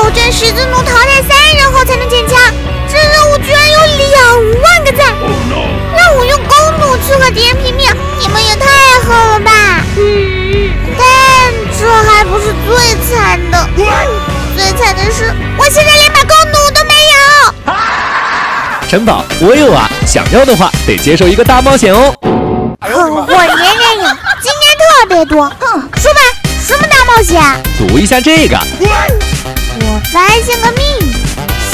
挑战十字弩淘汰3人后才能捡枪，这任务居然有2万个赞！ Oh, no. 让我用弓弩去和敌人拼命，你们也太狠了吧！但这还不是最惨的，最惨的是我现在连把弓弩都没有。城堡我有啊，想要的话得接受一个大冒险哦。我年有，今年特别多。哼，说吧。 什么大冒险？读一下这个。我发现个秘密：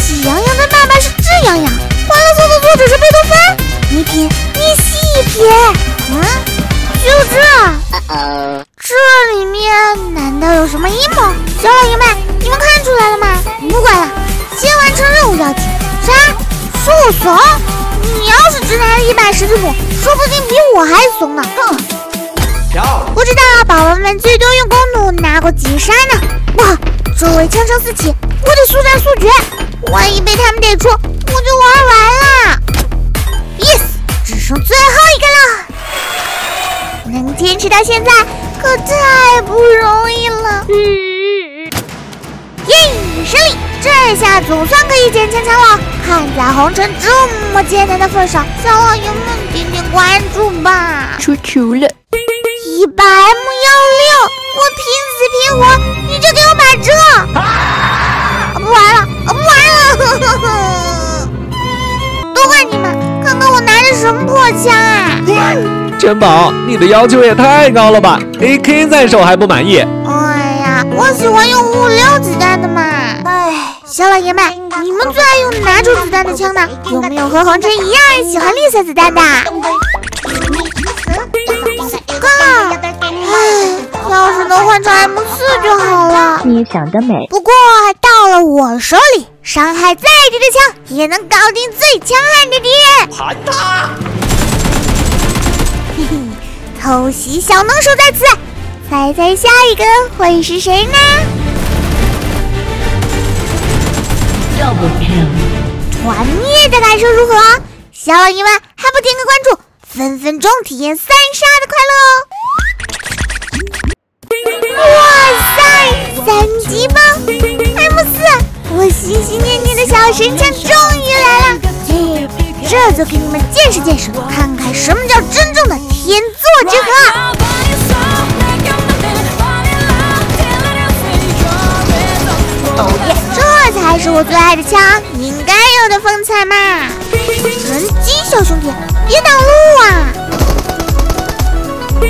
喜羊羊的爸爸是智羊羊，《欢乐颂》的作者是贝多芬。你品，你细品。嗯，就这。这里面难道有什么阴谋？小老爷们，你们看出来了吗？不管了，先完成任务要紧。啥？说我怂？你要是只拿了1把十字弩，说不定比我还怂呢。哼。 不知道宝宝们最多用弓弩拿过几杀呢？哇，周围枪声四起，我得速战速决，万一被他们逮住，我就玩完了。Yes， 只剩最后一个了，能坚持到现在可太不容易了。耶，胜利！这下总算可以捡枪枪了。看在红尘这么艰难的份上，小老爷们点点关注吧。出球了。 100M16，我拼死拼活，你就给我把这！不玩了，不玩了！呵呵都怪你们，看看我拿着什么破枪啊！城堡，你的要求也太高了吧 ！AK 在手还不满意？哎呀，我喜欢用556子弹的嘛。哎，小老爷们，你们最爱用哪种子弹的枪呢？有没有和红尘一样喜欢绿色子弹的？ 要是能换成 M4就好了。你想得美。不过到了我手里，伤害再低的枪也能搞定最强悍的敌人。盘他！嘿嘿，偷袭小能手在此，猜下一个会是谁呢 ？Double kill， 团灭的感受如何？小老爷们还不点个关注，分分钟体验3杀的快乐哦！ 3级棒 M4， 我心心念念的小神枪终于来了！嘿，这就给你们见识见识，看看什么叫真正的天作之合！哦耶，这才是我最爱的枪应该有的风采嘛！人机小兄弟，别挡路啊！又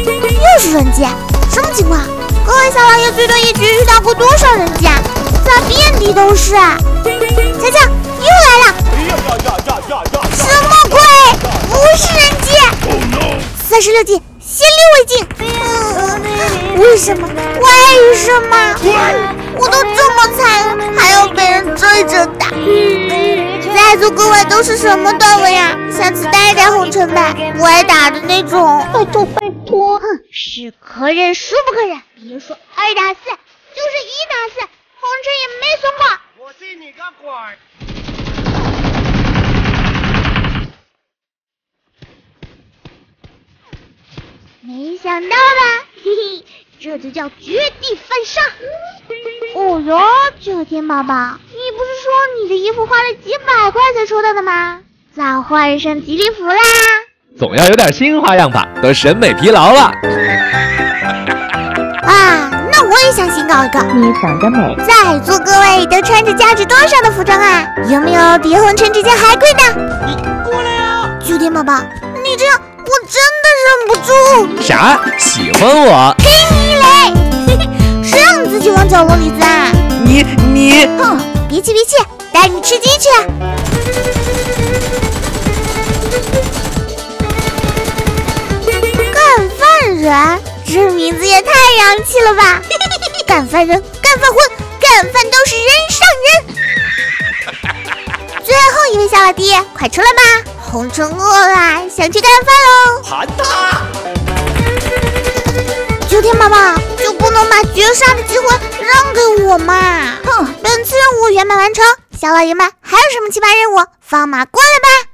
是人机，什么情况？ 各位小老爷最多一局遇到过多少人机啊？咋遍地都是啊？强强，你又来了！什么鬼？不是人机！36计，先溜为敬。为什么？为什么？我都这么惨了，还要被人追着打！在座各位都是什么段位呀？下次带一带红尘吧，不爱打的那种。拜托拜托！是可忍孰不可忍？ 别说2打4，就是1打4，红尘也没松过。我信你个鬼！没想到吧，嘿嘿，这就叫绝地反杀。哦哟，九天宝宝，你不是说你的衣服花了几百块才抽到的吗？咋换身吉利服啦？总要有点新花样吧，都审美疲劳了。啊，那我也想新搞一个。你想得美！在座各位都穿着价值多少的服装啊？有没有比红尘这件还贵的？你过来啊！九天宝宝，你这样我真的忍不住。啥？喜欢我？呸！你嘞！嘿嘿，谁让你自己往角落里钻？你！哼，别气别气，带你吃鸡去。干饭人。 这名字也太洋气了吧！干饭人、干饭魂、干饭都是人上人。最后一位小老弟，快出来吧！红尘饿了，想去干饭喽！喊他！九天宝宝，就不能把绝杀的机会让给我嘛？哼！本次任务圆满完成，小老爷们还有什么奇葩任务？放马过来吧！